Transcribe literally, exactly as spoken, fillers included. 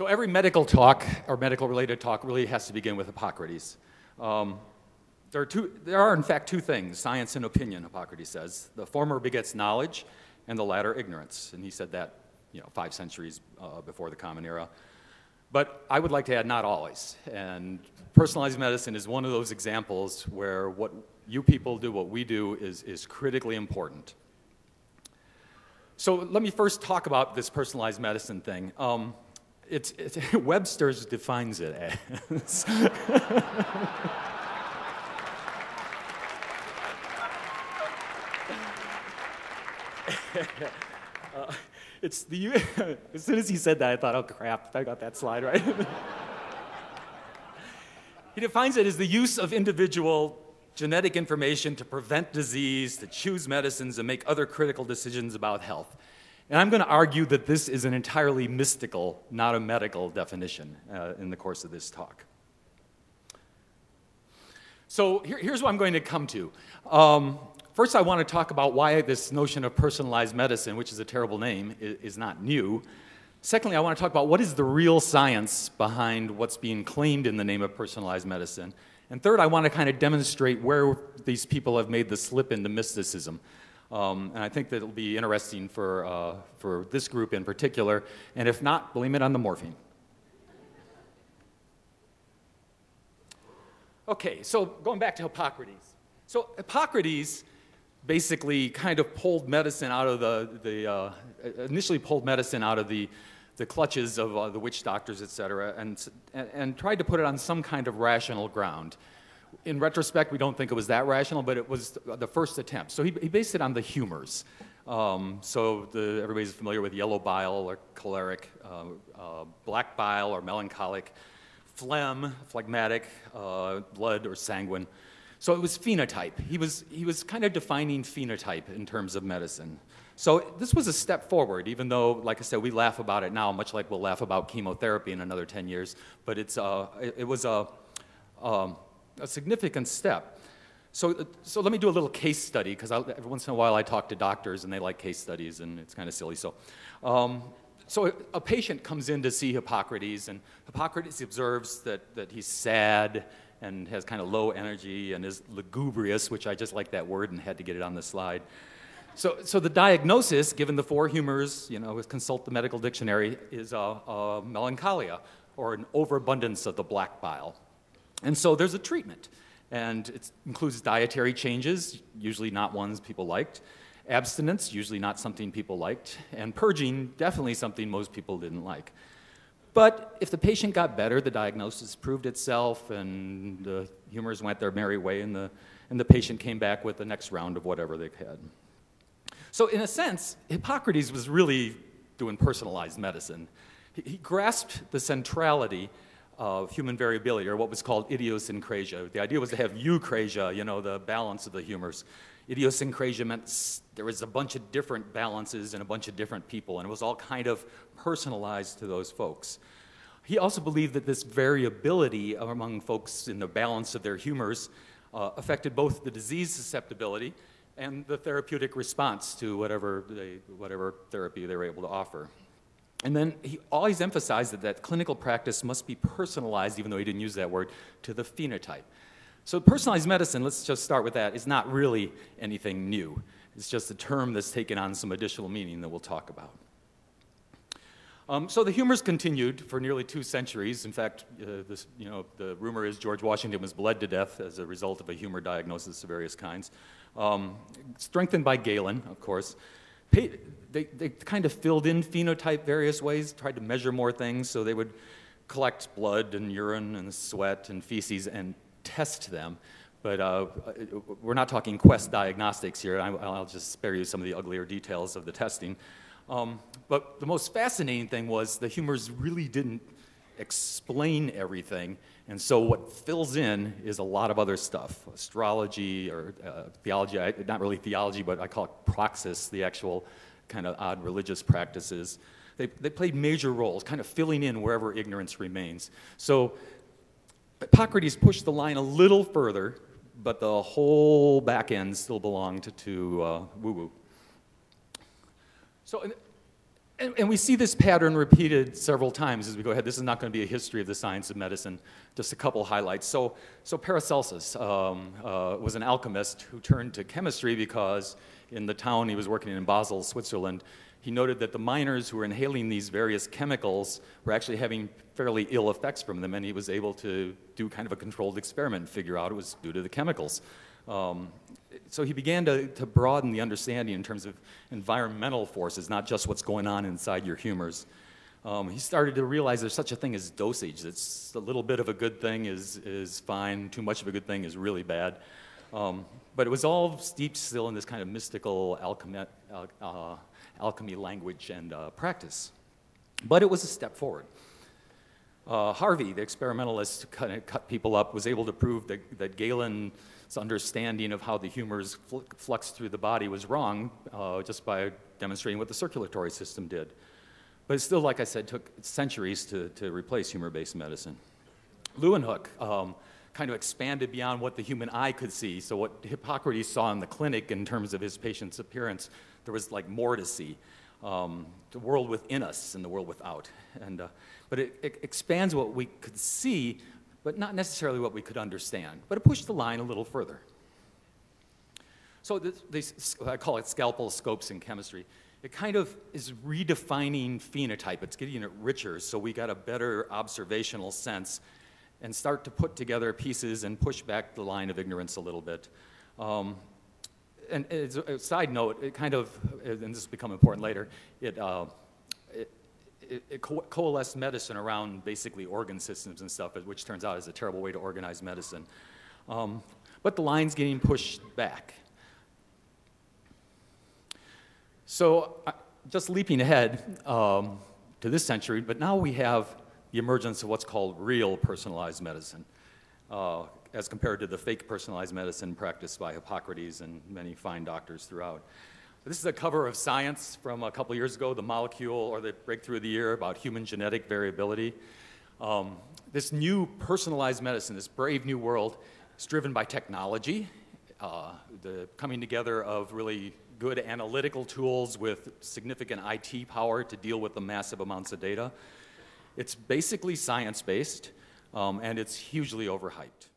So every medical talk or medical related talk really has to begin with Hippocrates. Um, there, are two, there are in fact two things, science and opinion, Hippocrates says. The former begets knowledge and the latter ignorance. And he said that, you know, five centuries uh, before the Common Era. But I would like to add, not always. And personalized medicine is one of those examples where what you people do, what we do, is, is critically important. So let me first talk about this personalized medicine thing. Um, it's, it's, Webster's defines it as... uh, it's the, as soon as he said that, I thought, oh crap, I got that slide right. He defines it as the use of individual genetic information to prevent disease, to choose medicines, and make other critical decisions about health. And I'm going to argue that this is an entirely mystical, not a medical definition uh, in the course of this talk. So here, here's what I'm going to come to. Um, First, I want to talk about why this notion of personalized medicine, which is a terrible name, is not new. Secondly, I want to talk about what is the real science behind what's being claimed in the name of personalized medicine. And third, I want to kind of demonstrate where these people have made the slip into mysticism. Um, and I think that it'll be interesting for, uh, for this group in particular. And if not, blame it on the morphine. Okay, so going back to Hippocrates. So Hippocrates basically kind of pulled medicine out of the, the uh, initially pulled medicine out of the, the clutches of uh, the witch doctors, et cetera, and, and tried to put it on some kind of rational ground. In retrospect, we don't think it was that rational, but it was the first attempt. So he, he based it on the humors. Um, so the, everybody's familiar with yellow bile or choleric, uh, uh, black bile or melancholic, phlegm, phlegmatic, uh, blood or sanguine. So it was phenotype. He was, he was kind of defining phenotype in terms of medicine. So this was a step forward, even though, like I said, we laugh about it now, much like we'll laugh about chemotherapy in another ten years. But it's, uh, it, it was a, um, a significant step. So, so let me do a little case study, because every once in a while I talk to doctors, and they like case studies, and it's kind of silly. So, um, so a, a patient comes in to see Hippocrates, and Hippocrates observes that, that he's sad, and has kind of low energy and is lugubrious, which I just like that word and had to get it on the slide. So, so the diagnosis, given the four humors, you know, consult the medical dictionary, is a, a melancholia or an overabundance of the black bile. And so there's a treatment, and it includes dietary changes, usually not ones people liked, abstinence, usually not something people liked, and purging, definitely something most people didn't like. But if the patient got better, the diagnosis proved itself, and the humors went their merry way, and the, and the patient came back with the next round of whatever they've had. So in a sense, Hippocrates was really doing personalized medicine. He, he grasped the centrality of human variability, or what was called idiosyncrasia. The idea was to have eucrasia, you know, the balance of the humors. Idiosyncrasia meant there was a bunch of different balances and a bunch of different people, and it was all kind of personalized to those folks. He also believed that this variability among folks in the balance of their humors uh, affected both the disease susceptibility and the therapeutic response to whatever, they, whatever therapy they were able to offer. And then he always emphasized that, that clinical practice must be personalized, even though he didn't use that word, to the phenotype. So personalized medicine, let's just start with that, is not really anything new. It's just a term that's taken on some additional meaning that we'll talk about. Um, so the humors continued for nearly two centuries. In fact, uh, this, you know, the rumor is George Washington was bled to death as a result of a humor diagnosis of various kinds. Um, strengthened by Galen, of course. Pa they, they kind of filled in phenotype various ways, tried to measure more things, so they would collect blood and urine and sweat and feces and test them, but uh, we're not talking Quest diagnostics here. I'll just spare you some of the uglier details of the testing. Um, but the most fascinating thing was the humors really didn't explain everything, and so what fills in is a lot of other stuff. Astrology or uh, theology, I, not really theology, but I call it praxis, the actual kind of odd religious practices. They, they played major roles, kind of filling in wherever ignorance remains. So Hippocrates pushed the line a little further, but the whole back end still belonged to, to uh, woo-woo. So And, and we see this pattern repeated several times as we go ahead. This is not going to be a history of the science of medicine, just a couple highlights. So, so Paracelsus um, uh, was an alchemist who turned to chemistry because in the town he was working in, in Basel, Switzerland, he noted that the miners who were inhaling these various chemicals were actually having fairly ill effects from them, and he was able to do kind of a controlled experiment and figure out it was due to the chemicals. Um, so he began to, to broaden the understanding in terms of environmental forces, not just what's going on inside your humors. Um, he started to realize there's such a thing as dosage. That's a little bit of a good thing is, is fine, too much of a good thing is really bad. Um, but it was all steeped still in this kind of mystical alchemy, uh, alchemy language and uh, practice. But it was a step forward. Uh, Harvey, the experimentalist who kind of cut people up, was able to prove that, that Galen's understanding of how the humors fl flux through the body was wrong uh, just by demonstrating what the circulatory system did. But it still, like I said, took centuries to, to replace humor-based medicine. Leeuwenhoek um, kind of expanded beyond what the human eye could see. So what Hippocrates saw in the clinic in terms of his patient's appearance, there was like more to see. Um, the world within us and the world without. And, uh, but it, it expands what we could see, but not necessarily what we could understand. But it pushed the line a little further. So this, this, I call it scalpel scopes in chemistry. It kind of is redefining phenotype. It's getting it richer, so we got a better observational sense and start to put together pieces and push back the line of ignorance a little bit. Um, And as a side note, it kind of, and this has become important later, it, uh, it, it, it co coalesced medicine around basically organ systems and stuff, which turns out is a terrible way to organize medicine. Um, but the line's getting pushed back. So uh, just leaping ahead um, to this century, but now we have the emergence of what's called real personalized medicine. Uh, as compared to the fake personalized medicine practiced by Hippocrates and many fine doctors throughout. This is a cover of Science from a couple years ago, the molecule or the breakthrough of the year about human genetic variability. Um, this new personalized medicine, this brave new world, is driven by technology, uh, the coming together of really good analytical tools with significant I T power to deal with the massive amounts of data. It's basically science-based, um, and it's hugely overhyped.